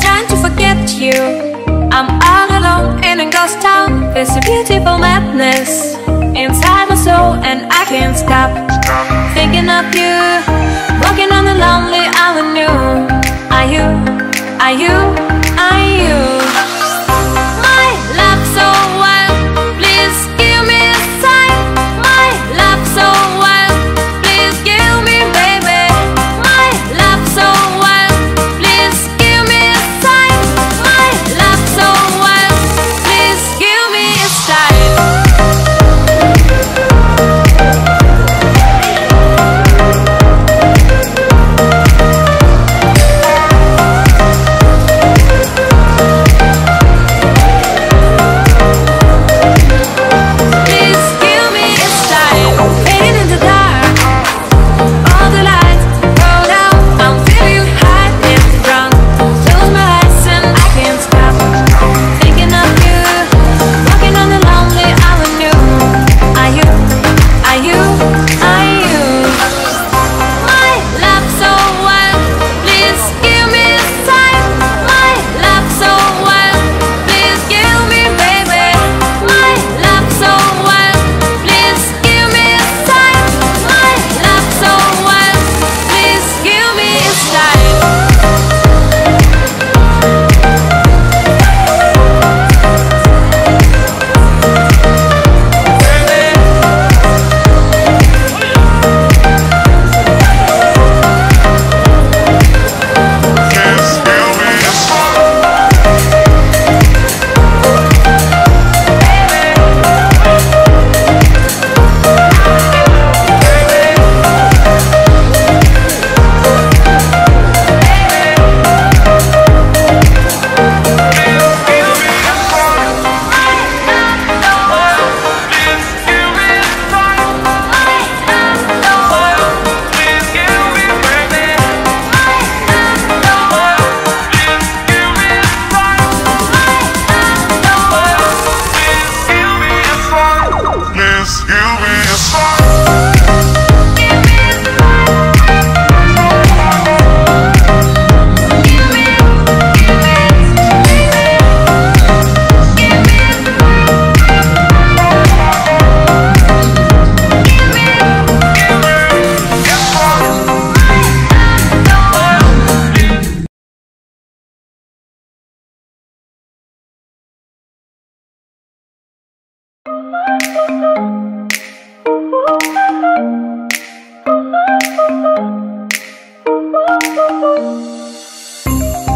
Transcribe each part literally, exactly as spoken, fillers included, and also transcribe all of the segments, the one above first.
Time to forget you. I'm all alone in a ghost town. There's a beautiful madness inside my soul, and I can't stop thinking of you. Walking on the lonely avenue. Are you? Are you? Are you?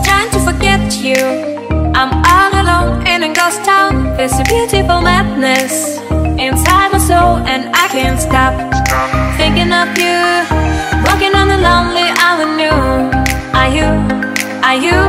Time to forget you. I'm all alone in a ghost town. There's a beautiful madness inside my soul, and I can't stop thinking of you. Walking on the lonely avenue. Are you? Are you?